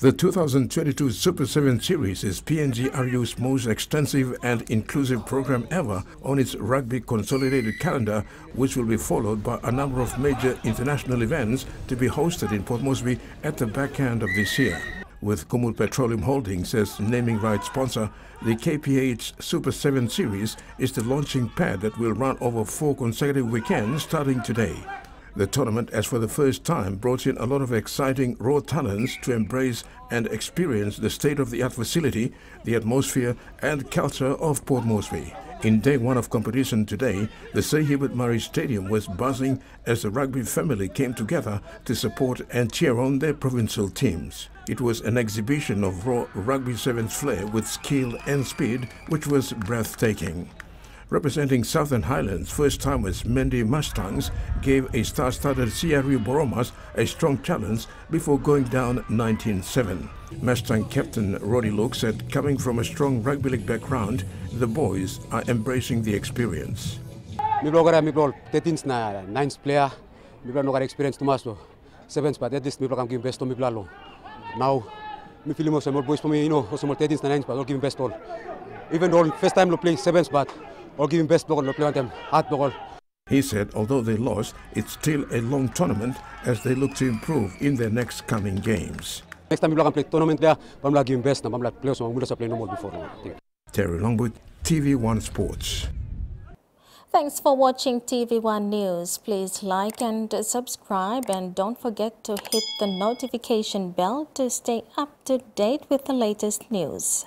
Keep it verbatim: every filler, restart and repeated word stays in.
The two thousand twenty-two Super seven Series is P N G R U's most extensive and inclusive program ever on its rugby consolidated calendar, which will be followed by a number of major international events to be hosted in Port Moresby at the back end of this year. With Kumul Petroleum Holdings as naming rights sponsor, the K P H Super seven Series is the launching pad that will run over four consecutive weekends starting today. The tournament has for the first time brought in a lot of exciting raw talents to embrace and experience the state-of-the-art facility, the atmosphere and culture of Port Moresby. In day one of competition today, the Sir Hubert Murray Stadium was buzzing as the rugby family came together to support and cheer on their provincial teams. It was an exhibition of raw rugby sevens flair with skill and speed, which was breathtaking. Representing Southern Highlands, first-timers Mendy Mustangs gave a star-studded C R U Boromas a strong challenge before going down nineteen seven. Mustang captain Roddy Looks said, coming from a strong rugby league background, the boys are embracing the experience. We were thirteenth, ninth player. We were not experienced too much, seventh, but at least we were giving best to me. Now, we feel most more boys for me, you know, also more thirteenth, ninth, but all giving best all. Even though first time we play seventh, but or giving best ball, play on them, hard ball. He said although they lost, it's still a long tournament as they look to improve in their next coming games. Next time we can play tournament there, but we're giving best, I'm like players, so we'll just play no more before. Terry Longwood, T V one Sports. Thanks for watching T V one News. Please like and subscribe, and don't forget to hit the notification bell to stay up to date with the latest news.